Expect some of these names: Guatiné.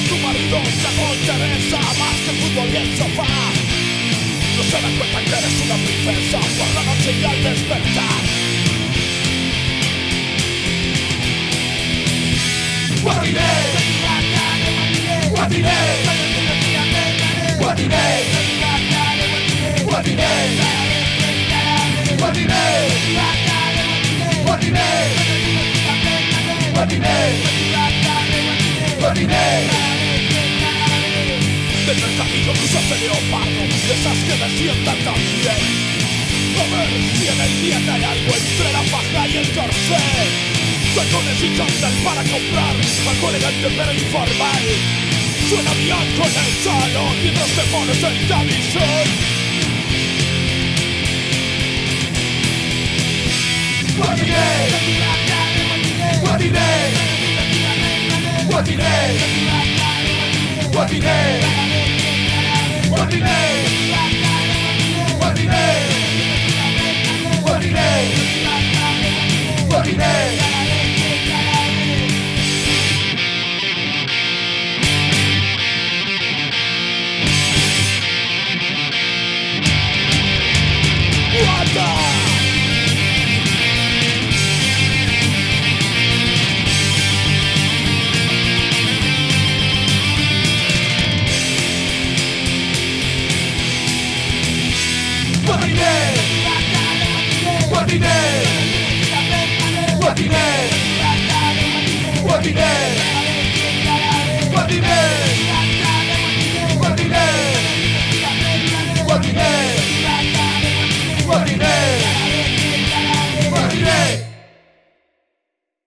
a tu marido, la noche reza más que el fútbol y el sofá. No se dan cuenta que eres una princesa por la noche y al despertar. Guatiné, Guatiné, Guatiné, Guatiné, Guatiné, Guatiné, Guatiné. Guatiné. Del mercadillo cruzas de leopardo, esas que desciendan también. A ver si en el dieta hay algo entre la faja y el corcel. Tacones y chándal para comprar, algo elegante pero informal. Suena mi anco en el salón mientras te pones el camisón. Guatiné, Guatiné, Guatiné, Guatiné, Guatiné, Guatiné, Guatiné, Guatiné. Guatiné, Guatiné, Guatiné, Guatiné.